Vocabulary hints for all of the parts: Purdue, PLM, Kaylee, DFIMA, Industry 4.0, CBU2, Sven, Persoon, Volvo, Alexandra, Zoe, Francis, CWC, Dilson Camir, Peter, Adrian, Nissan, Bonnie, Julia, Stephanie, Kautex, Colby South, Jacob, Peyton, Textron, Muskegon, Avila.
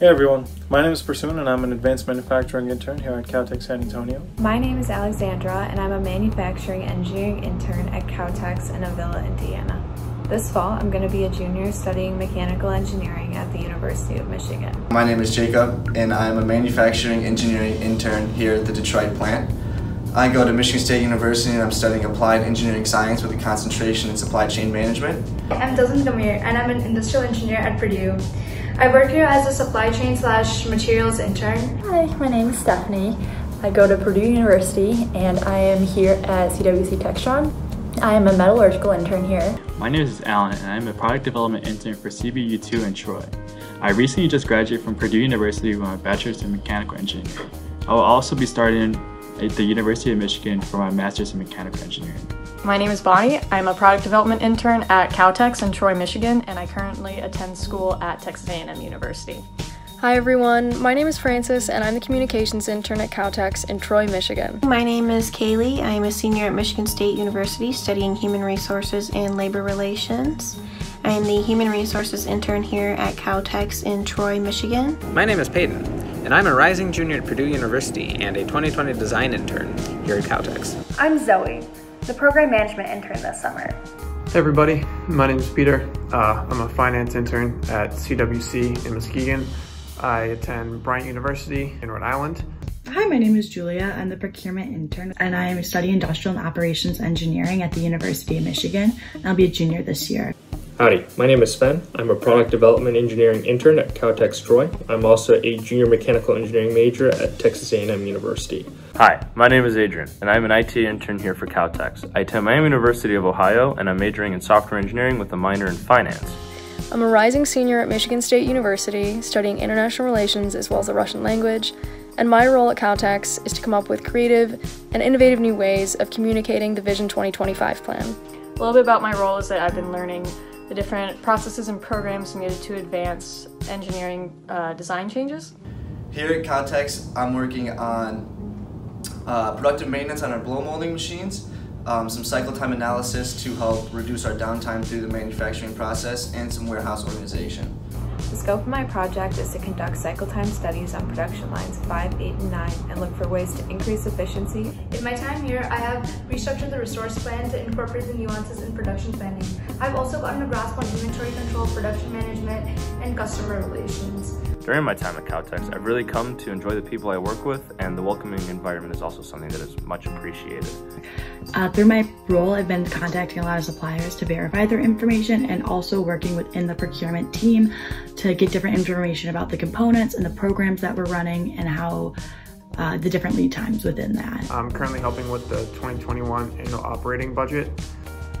Hey everyone, my name is Persoon and I'm an advanced manufacturing intern here at Kautex San Antonio. My name is Alexandra and I'm a manufacturing engineering intern at Kautex in Avila, Indiana. This fall, I'm going to be a junior studying mechanical engineering at the University of Michigan. My name is Jacob and I'm a manufacturing engineering intern here at the Detroit plant. I go to Michigan State University and I'm studying applied engineering science with a concentration in supply chain management. I'm Dilson Camir and I'm an industrial engineer at Purdue. I work here as a supply chain / materials intern. Hi, my name is Stephanie. I go to Purdue University and I am here at CWC Textron. I am a metallurgical intern here. My name is Alan and I'm a product development intern for CBU2 in Troy. I recently just graduated from Purdue University with my bachelor's in mechanical engineering. I will also be starting at the University of Michigan for my master's in mechanical engineering. My name is Bonnie. I'm a product development intern at Kautex in Troy, Michigan, and I currently attend school at Texas A&M University. Hi everyone, my name is Francis and I'm the communications intern at Kautex in Troy, Michigan. My name is Kaylee. I'm a senior at Michigan State University studying human resources and labor relations. I am the human resources intern here at Kautex in Troy, Michigan. My name is Peyton and I'm a rising junior at Purdue University and a 2020 design intern here at Kautex. I'm Zoe, the program management intern this summer. Hey everybody, my name is Peter. I'm a finance intern at CWC in Muskegon. I attend Bryant University in Rhode Island. Hi, my name is Julia. I'm the procurement intern and I am studying industrial and operations engineering at the University of Michigan. I'll be a junior this year. Howdy, my name is Sven. I'm a product development engineering intern at Kautex Troy. I'm also a junior mechanical engineering major at Texas A&M University. Hi, my name is Adrian, and I'm an IT intern here for Kautex. I attend Miami University of Ohio, and I'm majoring in software engineering with a minor in finance. I'm a rising senior at Michigan State University, studying international relations as well as the Russian language, and my role at Kautex is to come up with creative and innovative new ways of communicating the Vision 2025 plan. A little bit about my role is that I've been learning the different processes and programs needed to advance engineering design changes. Here at Kautex, I'm working on productive maintenance on our blow molding machines, some cycle time analysis to help reduce our downtime through the manufacturing process, and some warehouse organization. The scope of my project is to conduct cycle time studies on production lines 5, 8, and 9 and look for ways to increase efficiency. In my time here, I have restructured the resource plan to incorporate the nuances in production planning. I've also gotten a grasp on inventory control, production management, and customer relations. During my time at Kautex, I've really come to enjoy the people I work with, and the welcoming environment is also something that is much appreciated. Through my role, I've been contacting a lot of suppliers to verify their information and also working within the procurement team to get different information about the components and the programs that we're running and how the different lead times within that. I'm currently helping with the 2021 annual operating budget.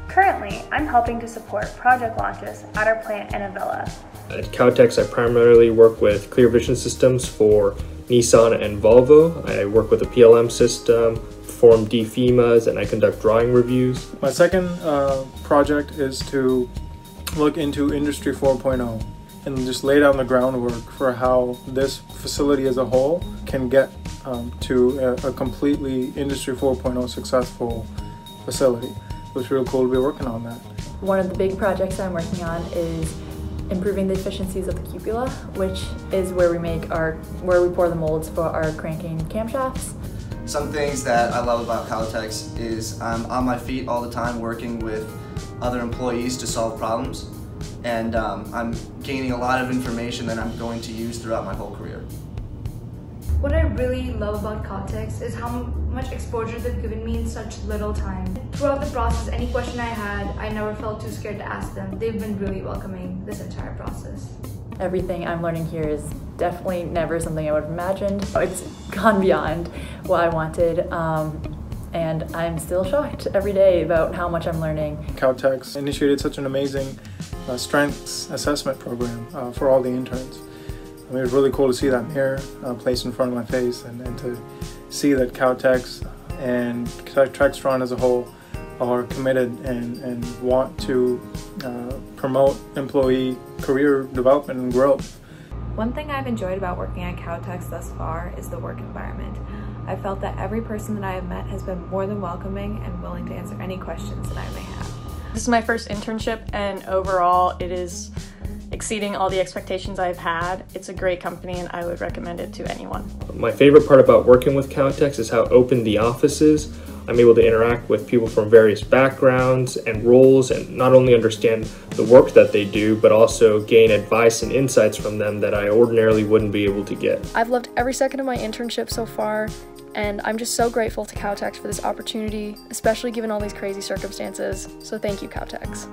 Currently, I'm helping to support project launches at our plant in Avila. At Kautex, I primarily work with clear vision systems for Nissan and Volvo. I work with a PLM system, perform DFIMAs, and I conduct drawing reviews. My second project is to look into Industry 4.0 and just lay down the groundwork for how this facility as a whole can get to a completely Industry 4.0 successful facility. It was real cool to be working on that. One of the big projects I'm working on is improving the efficiencies of the cupula, which is where we pour the molds for our cranking camshafts. Some things that I love about Kautex is I'm on my feet all the time working with other employees to solve problems, and I'm gaining a lot of information that I'm going to use throughout my whole career. What I really love about Kautex is how much exposure they've given me in such little time. Throughout the process, any question I had, I never felt too scared to ask them. They've been really welcoming this entire process. Everything I'm learning here is definitely never something I would have imagined. It's gone beyond what I wanted, and I'm still shocked every day about how much I'm learning. Kautex initiated such an amazing strengths assessment program for all the interns. I mean, it was really cool to see that mirror placed in front of my face and to see that Kautex and Textron as a whole are committed and want to promote employee career development and growth. One thing I've enjoyed about working at Kautex thus far is the work environment. I felt that every person that I have met has been more than welcoming and willing to answer any questions that I may have. This is my first internship and overall it is exceeding all the expectations I've had. It's a great company and I would recommend it to anyone. My favorite part about working with Kautex is how open the office is. I'm able to interact with people from various backgrounds and roles and not only understand the work that they do, but also gain advice and insights from them that I ordinarily wouldn't be able to get. I've loved every second of my internship so far, and I'm just so grateful to Kautex for this opportunity, especially given all these crazy circumstances. So thank you, Kautex.